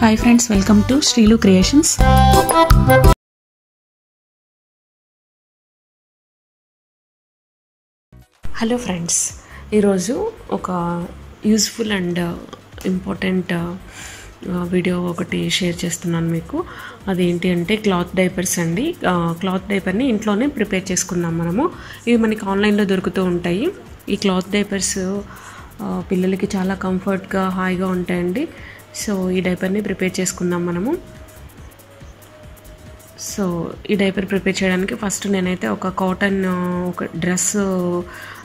Hi friends, welcome to Srilu Creations. Hello friends, ee roju oka useful and important video ఒకటి share చేస్తున్నాను మీకు. అదేంటి అంటే cloth diapers అండి. క్లాత్ డైపర్ని ఇంట్లోనే ప్రిపేర్ చేసుకుందాం మనము. ఇవి మనకి ఆన్లైన్లో దొరుకుతూ ఉంటాయి. ఈ క్లాత్ డైపర్స్ పిల్లలకి చాలా కంఫర్ట్గా హాయిగా ఉంటాయండి. సో ఈ డైపర్ని ప్రిపేర్ చేసుకుందాం మనము. సో ఈ డైపర్ ప్రిపేర్ చేయడానికి ఫస్ట్ నేనైతే ఒక కాటన్ ఒక డ్రెస్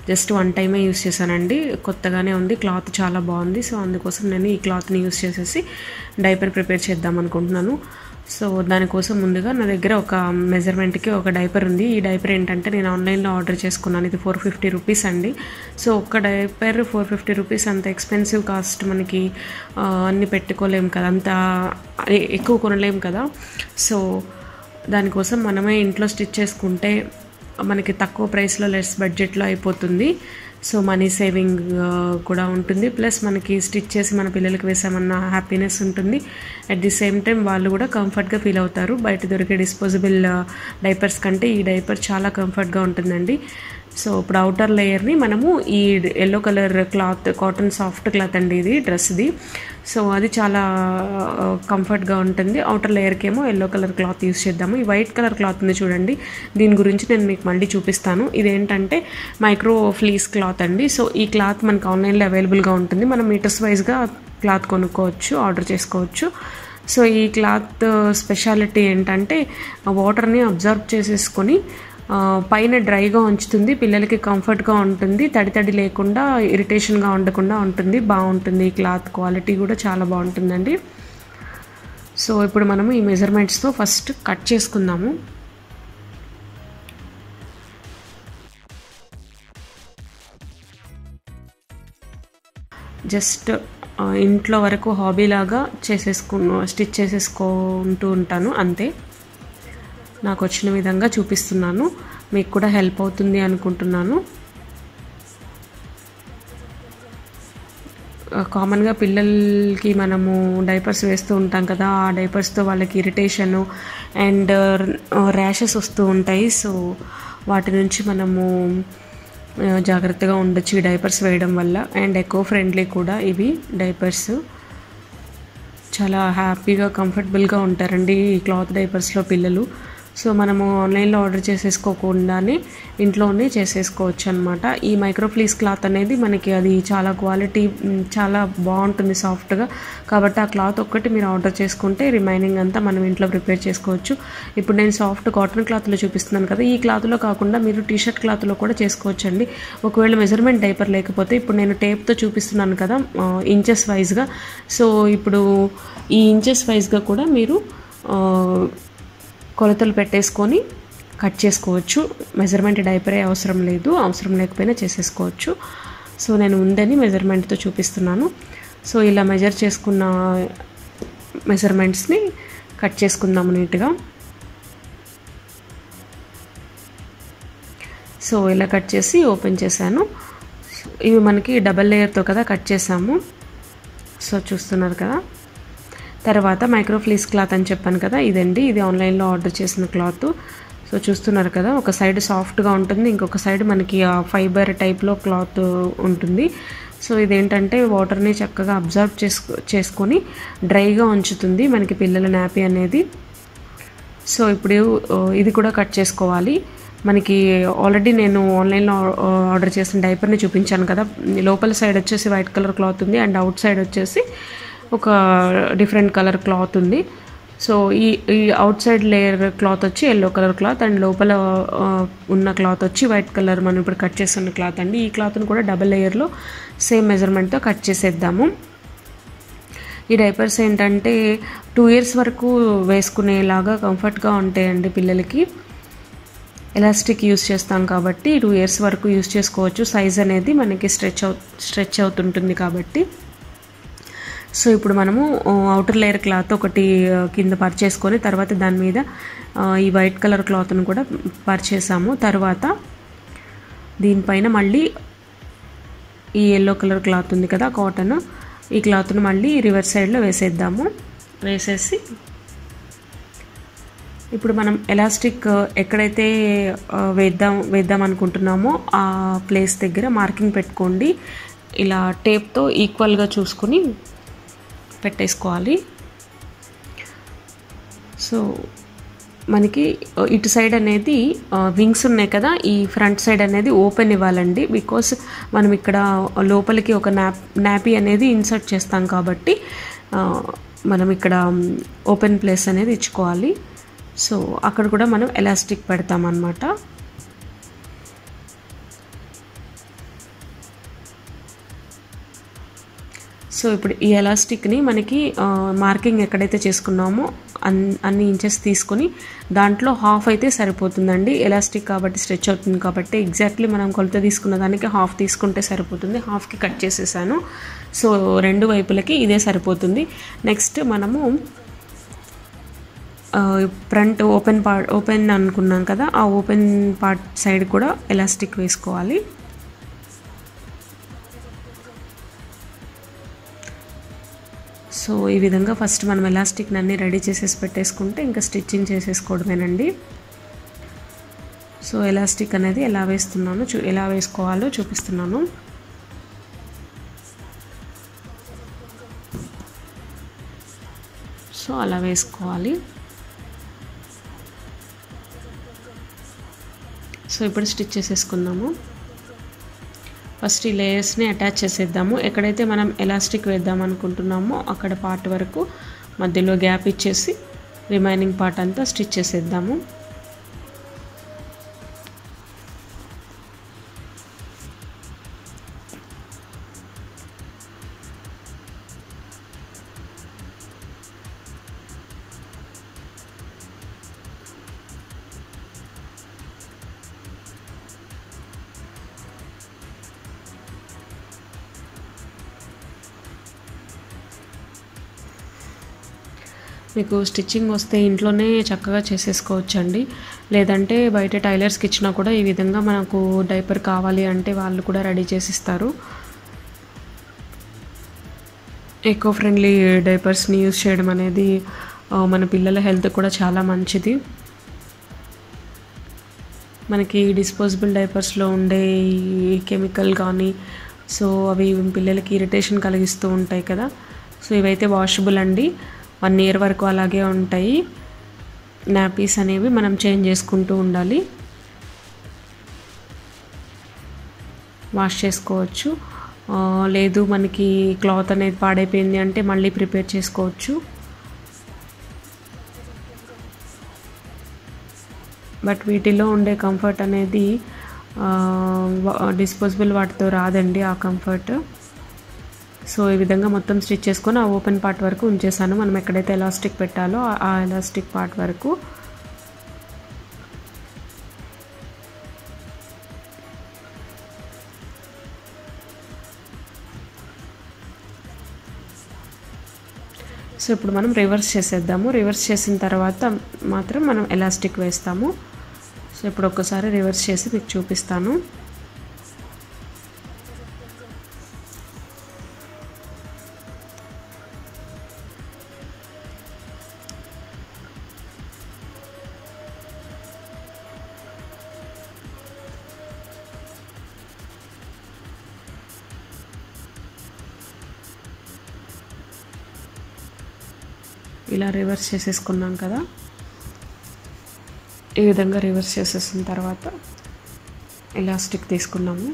జస్ట్ వన్ టైమే యూస్ చేశానండి. కొత్తగానే ఉంది, క్లాత్ చాలా బాగుంది. సో అందుకోసం నేను ఈ క్లాత్ని యూస్ చేసేసి డైపర్ ప్రిపేర్ చేద్దాం అనుకుంటున్నాను. సో దానికోసం ముందుగా నా దగ్గర ఒక మెజర్మెంట్కి ఒక డైపర్ ఉంది. ఈ డైపర్ ఏంటంటే నేను ఆన్లైన్లో ఆర్డర్ చేసుకున్నాను. ఇది 450 రూపీస్ అండి. సో ఒక్క డైపర్ 450 రూపీస్, అంత ఎక్స్పెన్సివ్ కాస్ట్ మనకి అన్నీ పెట్టుకోలేము కదా, అంత ఎక్కువ కొనలేము కదా. సో దానికోసం మనమే ఇంట్లో స్టిచ్ చేసుకుంటే మనకి తక్కువ ప్రైస్లో లెస్ బడ్జెట్లో అయిపోతుంది. సో మనీ సేవింగ్ కూడా ఉంటుంది. ప్లస్ మనకి స్టిచ్ చేసి మన పిల్లలకి వేసామన్న హ్యాపీనెస్ ఉంటుంది. అట్ ది సేమ్ టైం వాళ్ళు కూడా కంఫర్ట్గా ఫీల్ అవుతారు. బయట దొరికే డిస్పోజబుల్ డైపర్స్ కంటే ఈ డైపర్ చాలా కంఫర్ట్గా ఉంటుందండి. సో ఇప్పుడు అవుటర్ లేయర్ని మనము ఈ yellow colour cloth, cotton soft cloth అండి ఇది డ్రెస్ది. సో అది చాలా కంఫర్ట్గా ఉంటుంది. అవుటర్ లేయర్కి ఏమో ఎల్లో కలర్ క్లాత్ యూస్ చేద్దాము. ఈ వైట్ కలర్ క్లాత్ ఉంది చూడండి, దీని గురించి నేను మీకు మళ్ళీ చూపిస్తాను. ఇదేంటంటే మైక్రో ఫ్లీస్ క్లాత్ అండి. సో ఈ క్లాత్ మనకు ఆన్లైన్లో అవైలబుల్గా ఉంటుంది. మనం మీటర్స్ వైజ్గా క్లాత్ కొనుక్కోవచ్చు, ఆర్డర్ చేసుకోవచ్చు. సో ఈ క్లాత్ స్పెషాలిటీ ఏంటంటే వాటర్ని అబ్జర్వ్ చేసేసుకొని పైన డ్రైగా ఉంచుతుంది. పిల్లలకి కంఫర్ట్గా ఉంటుంది, తడి లేకుండా ఇరిటేషన్గా ఉండకుండా ఉంటుంది. బాగుంటుంది. ఈ క్లాత్ క్వాలిటీ కూడా చాలా బాగుంటుందండి. సో ఇప్పుడు మనము ఈ మెజర్మెంట్స్తో ఫస్ట్ కట్ చేసుకుందాము. జస్ట్ ఇంట్లో వరకు హాబీలాగా స్టిచ్ చేసేసుకుంటూ ఉంటాను, అంతే. నాకు వచ్చిన విధంగా చూపిస్తున్నాను, మీకు కూడా హెల్ప్ అవుతుంది అనుకుంటున్నాను. కామన్గా పిల్లలకి మనము డైపర్స్ వేస్తూ ఉంటాం కదా, ఆ డైపర్స్తో వాళ్ళకి ఇరిటేషను అండ్ ర్యాషెస్ వస్తూ ఉంటాయి. సో వాటి నుంచి మనము జాగ్రత్తగా ఉండొచ్చు ఈ డైపర్స్ వేయడం వల్ల. అండ్ ఎకో ఫ్రెండ్లీ కూడా ఇవి డైపర్స్. చాలా హ్యాపీగా కంఫర్టబుల్గా ఉంటారండి ఈ క్లాత్ డైపర్స్లో పిల్లలు. సో మనము ఆన్లైన్లో ఆర్డర్ చేసేసుకోకుండానే ఇంట్లోనే చేసేసుకోవచ్చు అనమాట. ఈ మైక్రో ఫ్లీస్ క్లాత్ అనేది మనకి అది చాలా క్వాలిటీ, చాలా బాగుంటుంది సాఫ్ట్గా. కాబట్టి ఆ క్లాత్ ఒక్కటి మీరు ఆర్డర్ చేసుకుంటే రిమైనింగ్ అంతా మనం ఇంట్లో ప్రిపేర్ చేసుకోవచ్చు. ఇప్పుడు నేను సాఫ్ట్ కాటన్ క్లాత్లో చూపిస్తున్నాను కదా, ఈ క్లాత్లో కాకుండా మీరు టీషర్ట్ క్లాత్లో కూడా చేసుకోవచ్చండి. ఒకవేళ మెజర్మెంట్ డైపర్ లేకపోతే ఇప్పుడు నేను టేప్తో చూపిస్తున్నాను కదా ఇంచెస్ వైజ్గా. సో ఇప్పుడు ఈ ఇంచెస్ వైజ్గా కూడా మీరు కొలతలు పెట్టేసుకొని కట్ చేసుకోవచ్చు. మెజర్మెంట్ డైపరే అవసరం లేదు, అవసరం లేకపోయినా చేసేసుకోవచ్చు. సో నేను ఉందని మెజర్మెంట్తో చూపిస్తున్నాను. సో ఇలా మెజర్ చేసుకున్న మెజర్మెంట్స్ని కట్ చేసుకుందాము నీట్గా. సో ఇలా కట్ చేసి ఓపెన్ చేశాను. ఇవి మనకి డబల్ లేయర్తో కదా కట్ చేసాము, సో చూస్తున్నారు కదా. తర్వాత మైక్రో ఫ్లీస్ క్లాత్ అని చెప్పాను కదా, ఇదండి. ఇది ఆన్లైన్లో ఆర్డర్ చేసిన క్లాత్. సో చూస్తున్నారు కదా, ఒక సైడ్ సాఫ్ట్గా ఉంటుంది, ఇంకొక సైడ్ మనకి ఫైబర్ టైప్లో క్లాత్ ఉంటుంది. సో ఇదేంటంటే వాటర్ని చక్కగా అబ్జర్వ్ చేసుకొని డ్రైగా ఉంచుతుంది మనకి పిల్లల నాపీ అనేది. సో ఇప్పుడు ఇది కూడా కట్ చేసుకోవాలి. మనకి ఆల్రెడీ నేను ఆన్లైన్లో ఆర్డర్ చేసిన డైపర్ని చూపించాను కదా, లోపల సైడ్ వచ్చేసి వైట్ కలర్ క్లాత్ ఉంది అండ్ అవుట్ సైడ్ వచ్చేసి ఒక డిఫరెంట్ కలర్ క్లాత్ ఉంది. సో ఈ అవుట్ సైడ్ లేయర్ క్లాత్ వచ్చి ఎల్లో కలర్ క్లాత్ అండ్ లోపల ఉన్న క్లాత్ వచ్చి వైట్ కలర్ మనం ఇప్పుడు కట్ చేస్తున్న క్లాత్ అండి. ఈ క్లాత్ను కూడా డబల్ లేయర్లో సేమ్ మెజర్మెంట్తో కట్ చేసేద్దాము. ఈ డైపర్స్ ఏంటంటే 2 years వరకు వేసుకునేలాగా కంఫర్ట్గా ఉంటాయండి పిల్లలకి. ఎలాస్టిక్ యూస్ చేస్తాం కాబట్టి 2 years వరకు యూస్ చేసుకోవచ్చు. సైజ్ అనేది మనకి స్ట్రెచ్ అవుతుంటుంది కాబట్టి. సో ఇప్పుడు మనము అవుటర్ లేయర్ క్లాత్ ఒకటి కింద పరిచేసుకొని తర్వాత దాని మీద ఈ వైట్ కలర్ క్లాత్ను కూడా పరిచేసాము. తర్వాత దీనిపైన మళ్ళీ ఈ ఎల్లో కలర్ క్లాత్ ఉంది కదా కాటన్, ఈ క్లాత్ ను మళ్ళీ రివర్స్ సైడ్ లో వేసేద్దాము. వేసేసి ఇప్పుడు మనం ఎలాస్టిక్ ఎక్కడైతే వేద్దాం అనుకుంటున్నామో ఆ ప్లేస్ దగ్గర మార్కింగ్ పెట్టుకోండి. ఇలా టేప్ తో ఈక్వల్ గా చూసుకొని పెట్టేసుకోవాలి. సో మనకి ఇటు సైడ్ అనేది వింగ్స్ ఉన్నాయి కదా, ఈ ఫ్రంట్ సైడ్ అనేది ఓపెన్ ఇవ్వాలండి. బికాస్ మనం ఇక్కడ లోపలికి ఒక నాపీ అనేది ఇన్సర్ట్ చేస్తాం కాబట్టి మనం ఇక్కడ ఓపెన్ ప్లేస్ అనేది ఇచ్చుకోవాలి. సో అక్కడ కూడా మనం ఎలాస్టిక్ పెడతాం అన్నమాట. సో ఇప్పుడు ఈ ఎలాస్టిక్ని మనకి మార్కింగ్ ఎక్కడైతే చేసుకున్నామో అన్ని ఇంచెస్ తీసుకొని దాంట్లో హాఫ్ అయితే సరిపోతుందండి. ఎలాస్టిక్ కాబట్టి స్ట్రెచ్ అవుతుంది కాబట్టి ఎగ్జాక్ట్లీ మనం కొలత తీసుకున్న దానికి హాఫ్ తీసుకుంటే సరిపోతుంది. హాఫ్కి కట్ చేసేసాను. సో రెండు వైపులకి ఇదే సరిపోతుంది. నెక్స్ట్ మనము ఫ్రంట్ ఓపెన్ అనుకున్నాం కదా, ఆ ఓపెన్ పార్ట్ సైడ్ కూడా ఎలాస్టిక్ వేసుకోవాలి. సో ఈ విధంగా ఫస్ట్ మనం ఎలాస్టిక్ని అన్నీ రెడీ చేసేసి పెట్టేసుకుంటే ఇంకా స్టిచ్చింగ్ చేసేసుకోవడమేనండి. సో ఎలాస్టిక్ అనేది ఎలా వేస్తున్నాను ఎలా వేసుకోవాలో చూపిస్తున్నాను. సో అలా వేసుకోవాలి. సో ఇప్పుడు స్టిచ్ చేసేసుకుందాము. ఫస్ట్ ఈ లేయర్స్ని అటాచ్ చేసేద్దాము. ఎక్కడైతే మనం ఎలాస్టిక్ వేద్దాం అనుకుంటున్నామో అక్కడ పార్ట్ వరకు మధ్యలో గ్యాప్ ఇచ్చేసి రిమైనింగ్ పార్ట్ అంతా స్టిచ్ చేసేద్దాము. మీకు స్టిచ్చింగ్ వస్తే ఇంట్లోనే చక్కగా చేసేసుకోవచ్చండి. లేదంటే బయట టైలర్స్కి ఇచ్చినా కూడా ఈ విధంగా మనకు డైపర్ కావాలి అంటే వాళ్ళు కూడా రెడీ చేసిస్తారు. ఎకో ఫ్రెండ్లీ డైపర్స్ని యూజ్ చేయడం అనేది మన పిల్లల హెల్త్ కూడా చాలా మంచిది. మనకి డిస్పోజబుల్ డైపర్స్లో ఉండే కెమికల్ కానీ సో అవి పిల్లలకి ఇరిటేషన్ కలిగిస్తూ ఉంటాయి కదా. సో ఇవైతే వాషబుల్ అండి, 1 year వరకు అలాగే ఉంటాయి. నాపీస్ అనేవి మనం చేంజ్ చేసుకుంటూ ఉండాలి, వాష్ చేసుకోవచ్చు. లేదు మనకి క్లాత్ అనేది పాడైపోయింది అంటే మళ్ళీ ప్రిపేర్ చేసుకోవచ్చు. బట్ వీటిలో ఉండే కంఫర్ట్ అనేది డిస్పోజబుల్ వాటితో రాదండి ఆ కంఫర్ట్. సో ఈ విధంగా మొత్తం స్టిచ్ చేసుకొని ఆ ఓపెన్ పార్ట్ వరకు ఉంచేసాను. మనం ఎక్కడైతే ఎలాస్టిక్ పెట్టాలో ఆ ఎలాస్టిక్ పార్ట్ వరకు. సో ఇప్పుడు మనం రివర్స్ చేసేద్దాము. రివర్స్ చేసిన తర్వాత మాత్రం మనం ఎలాస్టిక్ వేస్తాము. సో ఇప్పుడు ఒక్కసారి రివర్స్ చేసి మీకు చూపిస్తాను. ఇలా రివర్స్ చేసేసుకున్నాం కదా. ఈ విధంగా రివర్స్ చేసేసిన తర్వాత ఎలాస్టిక్ తీసుకున్నాము.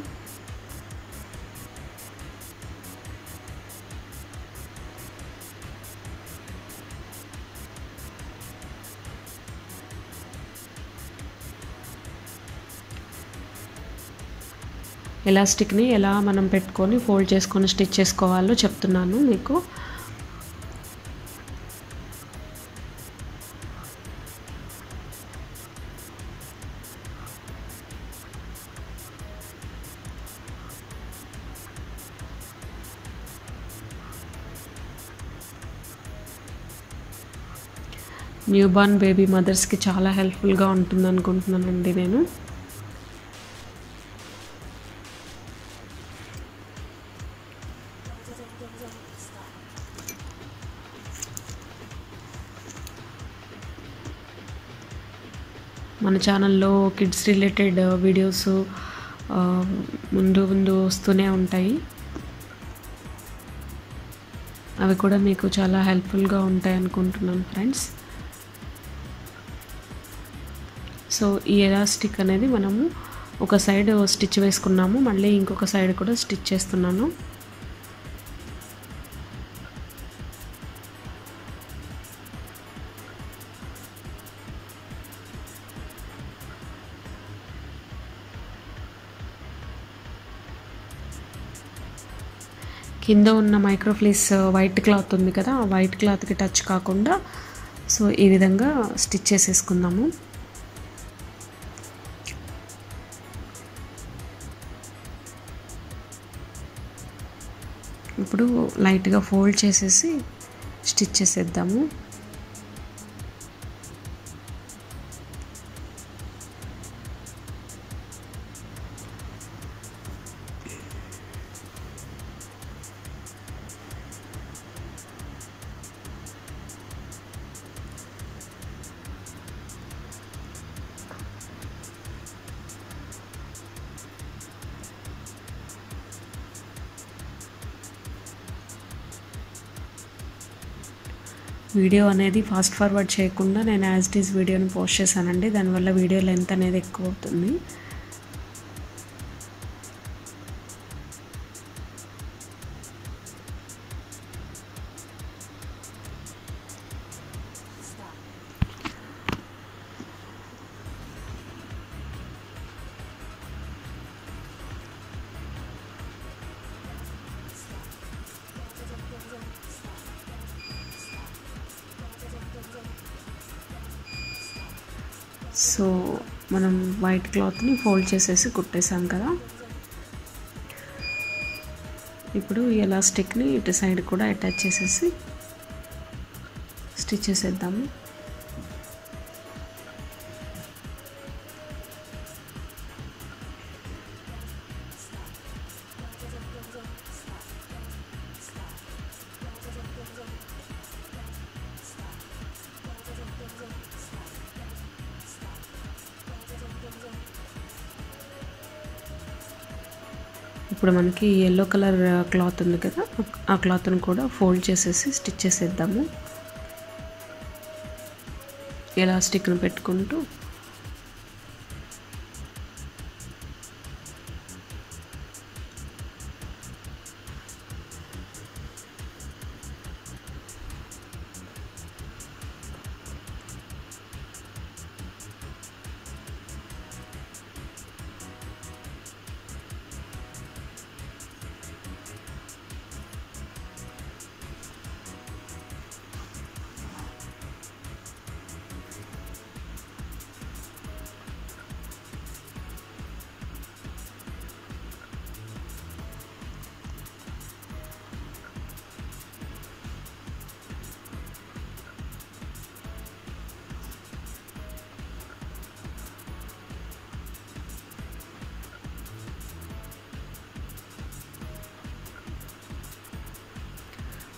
ఎలాస్టిక్ని ఎలా మనం పెట్టుకొని ఫోల్డ్ చేసుకొని స్టిచ్ చేసుకోవాలో చెప్తున్నాను మీకు. న్యూ బార్న్ బేబీ మదర్స్కి చాలా హెల్ప్ఫుల్గా ఉంటుంది అనుకుంటున్నానండి నేను. మన ఛానల్లో కిడ్స్ రిలేటెడ్ వీడియోస్ ముందు ముందు వస్తూనే ఉంటాయి. అవి కూడా మీకు చాలా హెల్ప్ఫుల్గా ఉంటాయి అనుకుంటున్నాను ఫ్రెండ్స్. సో ఈ ఎలాస్టిక్ అనేది మనము ఒక సైడ్ స్టిచ్ వేసుకున్నాము, మళ్ళీ ఇంకొక సైడ్ కూడా స్టిచ్ చేస్తున్నాను. కింద ఉన్న మైక్రోఫ్లీస్ వైట్ క్లాత్ ఉంది కదా, ఆ వైట్ క్లాత్కి టచ్ కాకుండా సో ఈ విధంగా స్టిచ్ చేసేసుకుందాము. ఇప్పుడు లైట్గా ఫోల్డ్ చేసేసి స్టిచ్ చేసేద్దాము. వీడియో అనేది ఫాస్ట్ ఫార్వర్డ్ చేయకుండా నేను యాజ్ ఇట్ ఈజ్ వీడియోని పోస్ట్ చేశానండి, దానివల్ల వీడియో లెంత్ అనేది ఎక్కువ అవుతుంది. సో మనం వైట్ క్లాత్ని ఫోల్డ్ చేసేసి కుట్టేసాం కదా, ఇప్పుడు ఎలాస్టిక్ని ఇటు సైడ్ కూడా అటాచ్ చేసేసి స్టిచ్ చేసేద్దాము. ఇప్పుడు మనకి ఎల్లో కలర్ క్లాత్ ఉంది కదా, ఆ క్లాత్ను కూడా ఫోల్డ్ చేసేసి స్టిచ్ చేసేద్దాము. ఎలాస్టిక్ను పెట్టుకుంటూ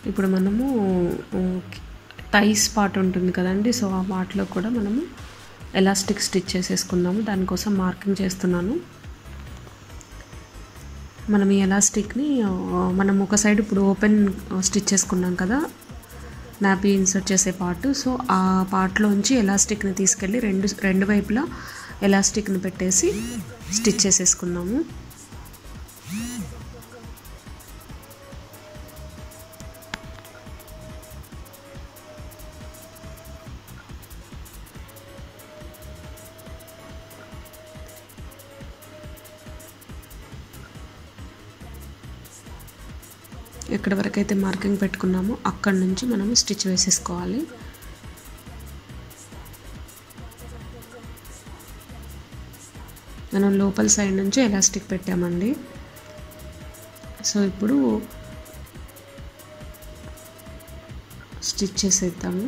ఇప్పుడు మనము టైస్ పార్ట్ ఉంటుంది కదండి, సో ఆ పార్ట్లో కూడా మనము ఎలాస్టిక్ స్టిచ్ చేసేసుకుందాము. దానికోసం మార్కింగ్ చేస్తున్నాను. మనం ఈ ఎలాస్టిక్ని మనం ఒక సైడ్ ఇప్పుడు ఓపెన్ స్టిచ్ చేసుకున్నాం కదా, నాపీ ఇన్సర్ట్ చేసే పార్ట్, సో ఆ పార్ట్లోంచి ఎలాస్టిక్ని తీసుకెళ్ళి రెండు వైపులా ఎలాస్టిక్ని పెట్టేసి స్టిచ్ చేసేసుకుందాము. ఎక్కడి వరకు అయితే మార్కింగ్ పెట్టుకున్నామో అక్కడి నుంచి మనము స్టిచ్ వేసేసుకోవాలి. మనం లోపల సైడ్ నుంచి ఎలాస్టిక్ పెట్టామండి. సో ఇప్పుడు స్టిచ్ చేసేద్దాము.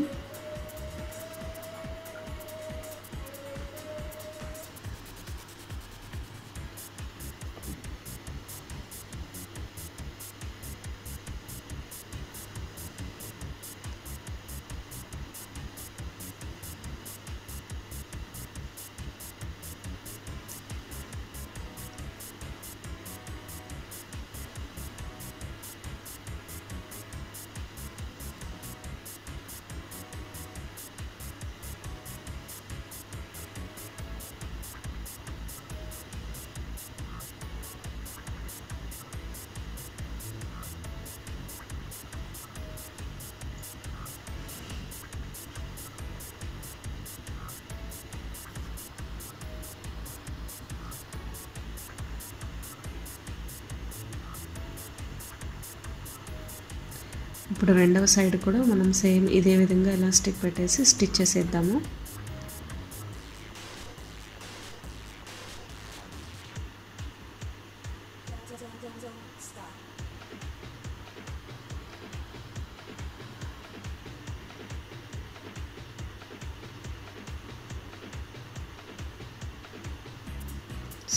ఇప్పుడు రెండవ సైడ్ కూడా మనం సేమ్ ఇదే విధంగా ఎలాస్టిక్ పెట్టేసి స్టిచ్ చేసేద్దాము.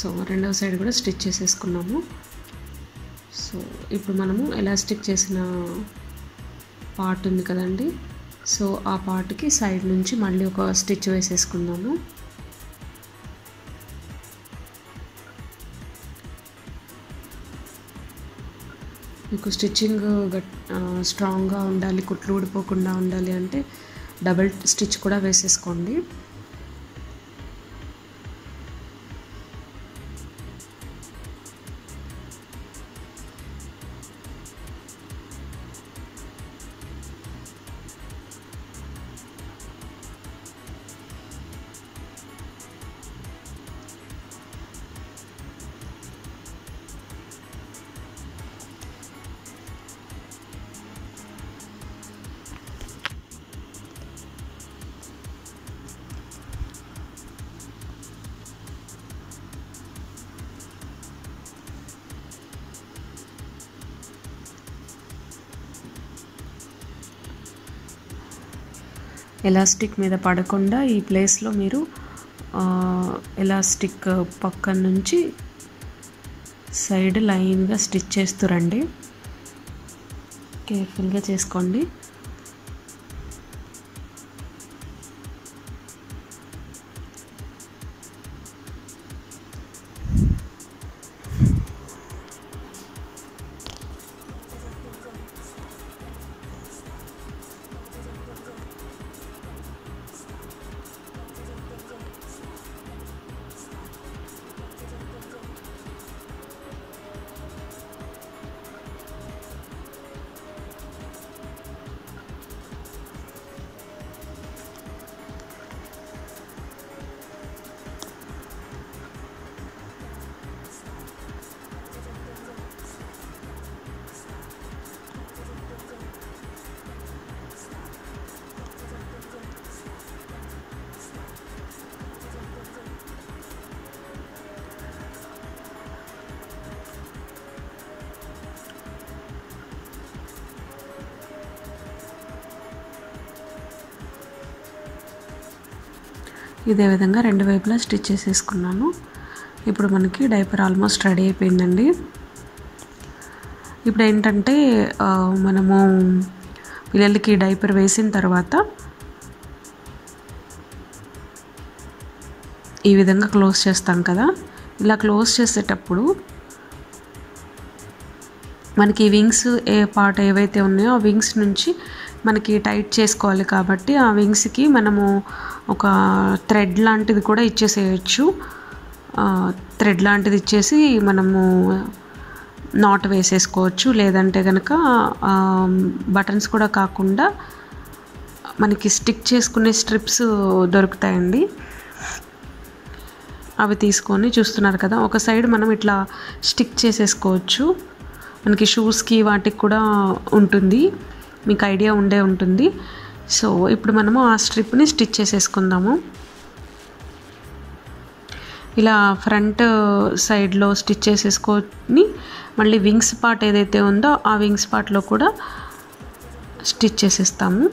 సో రెండవ సైడ్ కూడా స్టిచ్ చేసేసుకున్నాము. సో ఇప్పుడు మనము ఎలాస్టిక్ చేసిన పార్ట్ ఉంది కదండి, సో ఆ పార్ట్కి సైడ్ నుంచి మళ్ళీ ఒక స్టిచ్ వేసేసుకుందాము. మీకు స్టిచ్చింగ్ స్ట్రాంగ్గా ఉండాలి, కుట్లు ఊడిపోకుండా ఉండాలి అంటే డబుల్ స్టిచ్ కూడా వేసేసుకోండి. ఎలాస్టిక్ మీద పడకుండా ఈ ప్లేస్లో మీరు ఎలాస్టిక్ పక్కన నుంచి సైడ్ లైన్గా స్టిచ్ చేస్తురండి. కేర్ఫుల్గా చేసుకోండి. ఇదే విధంగా రెండు వైపులా స్టిచ్ చేసేసుకున్నాను. ఇప్పుడు మనకి డైపర్ ఆల్మోస్ట్ రెడీ అయిపోయిందండి. ఇప్పుడు ఏంటంటే మనము పిల్లలకి డైపర్ వేసిన తర్వాత ఈ విధంగా క్లోజ్ చేస్తాం కదా, ఇలా క్లోజ్ చేసేటప్పుడు మనకి వింగ్స్ ఏ పార్ట్ ఏవైతే ఉన్నాయో ఆ వింగ్స్ నుంచి మనకి టైట్ చేసుకోవాలి కాబట్టి ఆ వింగ్స్కి మనము ఒక థ్రెడ్ లాంటిది కూడా ఇచ్చేసేయచ్చు. థ్రెడ్ లాంటిది ఇచ్చేసి మనము నాట్ వేసేసుకోవచ్చు. లేదంటే కనుక బటన్స్ కూడా కాకుండా మనకి స్టిక్ చేసుకునే స్ట్రిప్స్ దొరుకుతాయండి, అవి తీసుకొని చూస్తున్నారు కదా ఒక సైడ్ మనం ఇట్లా స్టిక్ చేసేసుకోవచ్చు. మనకి షూస్కి వాటికి కూడా ఉంటుంది, మీకు ఐడియా ఉండే ఉంటుంది. సో ఇప్పుడు మనము ఆ స్ట్రిప్ని స్టిచ్ చేసేసుకుందాము. ఇలా ఫ్రంట్ సైడ్లో స్టిచ్ చేసేసుకొని మళ్ళీ వింగ్స్ పార్ట్ ఏదైతే ఉందో ఆ వింగ్స్ పార్ట్లో కూడా స్టిచ్ చేసేస్తాము.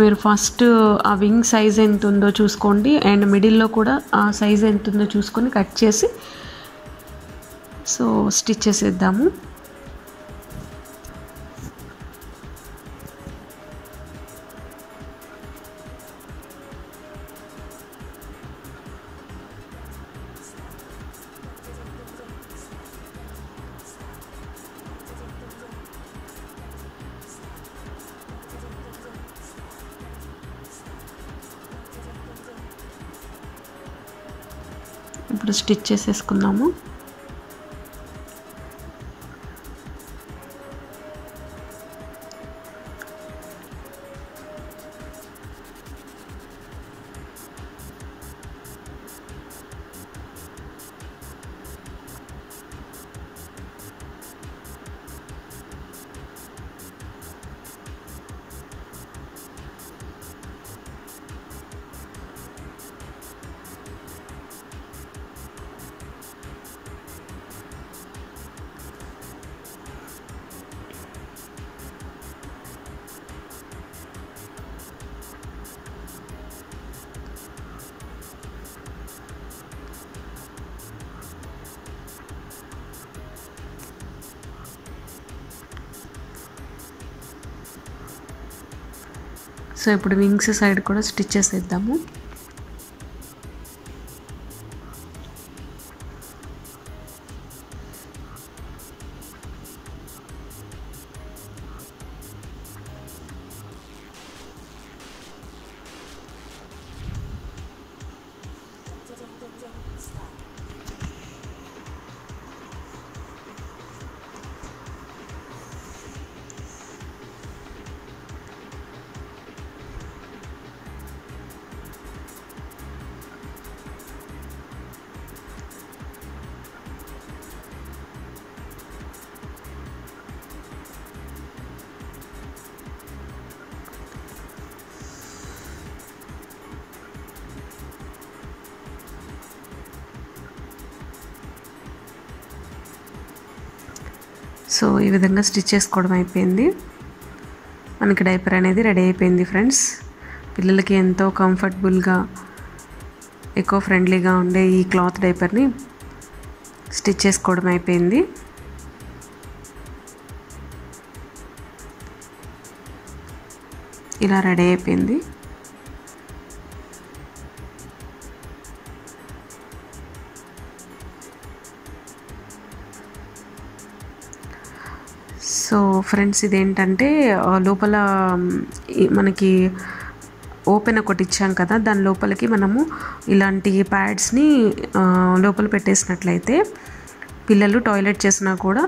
మీరు ఫస్ట్ ఆ వింగ్ సైజ్ ఎంత ఉందో చూసుకోండి, అండ్ మిడిల్లో కూడా ఆ సైజ్ ఎంత ఉందో చూసుకొని కట్ చేసి సో స్టిచ్ చేసేద్దాము. ఇప్పుడు స్టిచ్ చేసేసుకుందాము. సో ఇప్పుడు వింగ్స్ సైడ్ కూడా స్టిచ్ చేసేద్దాము. సో ఈ విధంగా స్టిచ్ చేసుకోవడం అయిపోయింది. మనకి డైపర్ అనేది రెడీ అయిపోయింది ఫ్రెండ్స్. పిల్లలకి ఎంతో కంఫర్టబుల్గా ఎకో ఫ్రెండ్లీగా ఉండే ఈ క్లాత్ డైపర్ని స్టిచ్ చేసుకోవడం అయిపోయింది. ఇలా రెడీ అయిపోయింది. సో ఫ్రెండ్స్ ఇదేంటంటే లోపల మనకి ఓపెన్ ఒకటి ఇచ్చాం కదా, దాని లోపలికి మనము ఇలాంటి ప్యాడ్స్ని లోపల పెట్టేసినట్లయితే పిల్లలు టాయిలెట్ చేసినా కూడా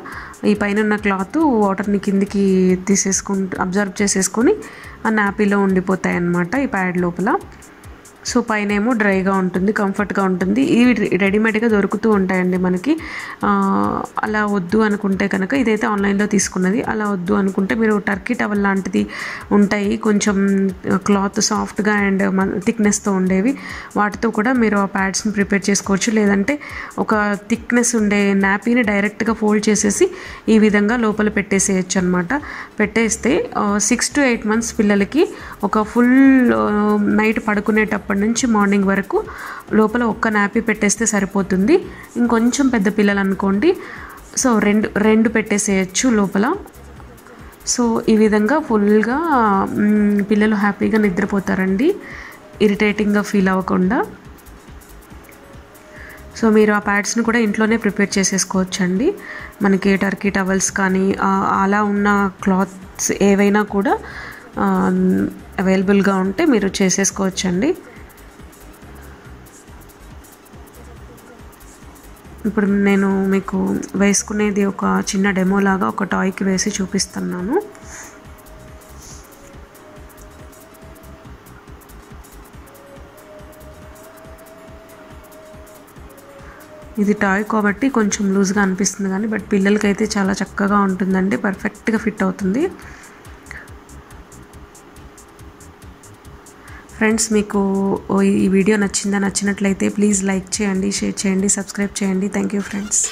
ఈ పైన ఉన్న క్లాత్ వాటర్ని కిందికి తీసేసుకుంటూ అబ్జర్వ్ చేసేసుకొని ఆ నాపీలో ఉండిపోతాయి అన్నమాట ఈ ప్యాడ్ లోపల. సో పైన ఏమో డ్రైగా ఉంటుంది, కంఫర్ట్గా ఉంటుంది. ఇవి రెడీమేడ్గా దొరుకుతూ ఉంటాయండి మనకి. అలా వద్దు అనుకుంటే కనుక, ఇదైతే ఆన్లైన్లో తీసుకున్నది, అలా వద్దు అనుకుంటే మీరు టర్కీ టవల్ లాంటిది ఉంటాయి కొంచెం క్లాత్ సాఫ్ట్గా అండ్ థిక్నెస్తో ఉండేవి, వాటితో కూడా మీరు ఆ ప్యాడ్స్ని ప్రిపేర్ చేసుకోవచ్చు. లేదంటే ఒక థిక్నెస్ ఉండే నాపీని డైరెక్ట్గా ఫోల్డ్ చేసేసి ఈ విధంగా లోపల పెట్టేసేయచ్చు అనమాట. పెట్టేస్తే 6 to 8 months పిల్లలకి ఒక ఫుల్ నైట్ పడుకునేటప్పుడు నుంచి మార్నింగ్ వరకు లోపల ఒక్క నాపీ పెట్టేస్తే సరిపోతుంది. ఇంకొంచెం పెద్ద పిల్లలు అనుకోండి, సో రెండు పెట్టేసేయచ్చు లోపల. సో ఈ విధంగా ఫుల్గా పిల్లలు హ్యాపీగా నిద్రపోతారండి, ఇరిటేటింగ్గా ఫీల్ అవ్వకుండా. సో మీరు ఆ ప్యాడ్స్ని కూడా ఇంట్లోనే ప్రిపేర్ చేసేసుకోవచ్చండి. మనకి టర్కీ టవల్స్ కానీ అలా ఉన్న క్లాత్స్ ఏవైనా కూడా అవైలబుల్గా ఉంటే మీరు చేసేసుకోవచ్చండి. ఇప్పుడు నేను మీకు వేసుకునేది ఒక చిన్న డెమో లాగా ఒక టాయ్కి వేసి చూపిస్తున్నాను. ఇది టాయ్ కాబట్టి కొంచెం లూజ్గా అనిపిస్తుంది కానీ బట్ పిల్లలకైతే చాలా చక్కగా ఉంటుందండి, పర్ఫెక్ట్గా ఫిట్ అవుతుంది. ఫ్రెండ్స్ మీకు ఈ వీడియో నచ్చినట్లయితే ప్లీజ్ లైక్ చేయండి, షేర్ చేయండి, సబ్స్క్రైబ్ చేయండి. Thank you friends.